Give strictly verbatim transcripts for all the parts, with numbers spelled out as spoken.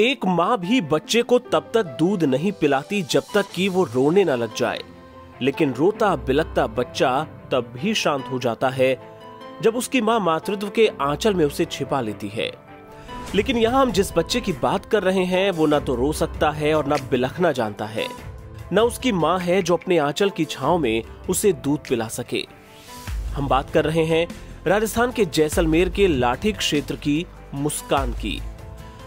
एक माँ भी बच्चे को तब तक दूध नहीं पिलाती जब तक कि वो रोने ना लग जाए, लेकिन रोता बिलखता बच्चा तब भी शांत हो जाता है जब उसकी माँ मातृत्व के आंचल में उसे छिपा लेती है। लेकिन यहाँ हम जिस बच्चे की बात कर रहे हैं वो ना तो रो सकता है और ना बिलखना जानता है, ना उसकी माँ है जो अपने आंचल की छांव में उसे दूध पिला सके। हम बात कर रहे हैं राजस्थान के जैसलमेर के लाठी क्षेत्र की मुस्कान की।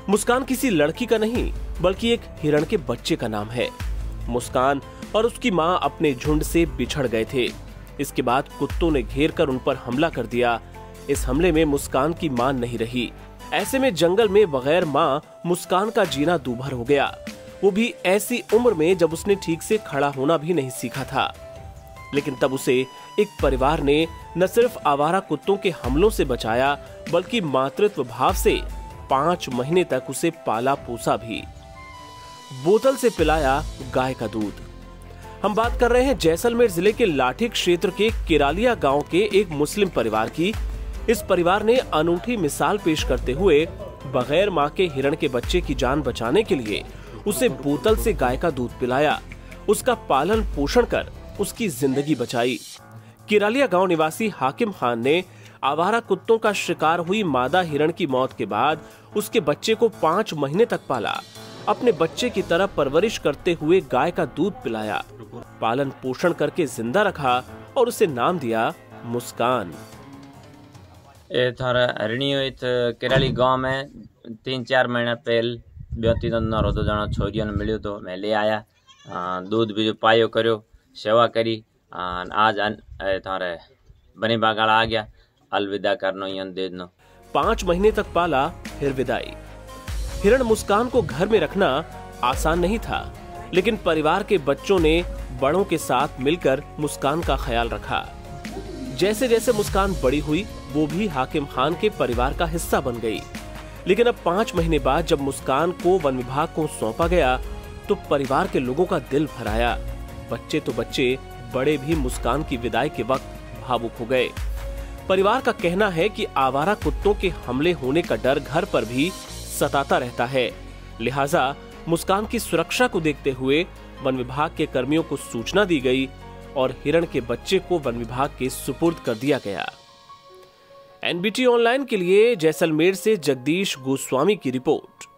मुस्कान किसी लड़की का नहीं बल्कि एक हिरण के बच्चे का नाम है। मुस्कान और उसकी माँ अपने झुंड से बिछड़ गए थे। इसके बाद कुत्तों ने घेर कर उन पर हमला कर दिया। इस हमले में मुस्कान की माँ नहीं रही। ऐसे में जंगल में बगैर माँ मुस्कान का जीना दूभर हो गया, वो भी ऐसी उम्र में जब उसने ठीक से खड़ा होना भी नहीं सीखा था। लेकिन तब उसे एक परिवार ने न सिर्फ आवारा कुत्तों के हमलों से बचाया बल्कि मातृत्व भाव से पांच महीने तक उसे पाला पोसा भी, बोतल से पिलाया गाय का दूध। हम बात कर रहे हैं जैसलमेर जिले के लाठी क्षेत्र के किरालिया गांव के एक मुस्लिम परिवार की। इस परिवार ने अनूठी मिसाल पेश करते हुए बगैर मां के हिरण के बच्चे की जान बचाने के लिए उसे बोतल से गाय का दूध पिलाया, उसका पालन पोषण कर उसकी जिंदगी बचाई। किरालिया गांव निवासी हाकिम खान ने आवारा कुत्तों का शिकार हुई मादा हिरण की मौत के बाद उसके बच्चे को पांच महीने तक पाला, अपने बच्चे की तरह परवरिश करते हुए गाय का दूध पिलाया, पालन पोषण करके जिंदा रखा और उसे नाम दिया मुस्कान। ए थारा हरणी हुई किराली गांव में तीन चार महीना पहले ब्योती नरो तो जाना छोरियों ने मिलियो तो मैं ले आया, दूध बीजो पायो करो, सेवा करी। आज थारे बनी बागाड़ आ गया, अलविदा करनो यन दे दो। पाँच महीने तक पाला फिर विदाई। हिरण मुस्कान को घर में रखना आसान नहीं था, लेकिन परिवार के बच्चों ने बड़ों के साथ मिलकर मुस्कान का ख्याल रखा। जैसे जैसे मुस्कान बड़ी हुई वो भी हाकिम खान के परिवार का हिस्सा बन गई। लेकिन अब पाँच महीने बाद जब मुस्कान को वन विभाग को सौंपा गया तो परिवार के लोगों का दिल भराया। बच्चे तो बच्चे, बड़े भी मुस्कान की विदाई के वक्त भावुक हो गए। परिवार का कहना है कि आवारा कुत्तों के हमले होने का डर घर पर भी सताता रहता है, लिहाजा मुस्कान की सुरक्षा को देखते हुए वन विभाग के कर्मियों को सूचना दी गई और हिरण के बच्चे को वन विभाग के सुपुर्द कर दिया गया। एनबीटी ऑनलाइन के लिए जैसलमेर से जगदीश गोस्वामी की रिपोर्ट।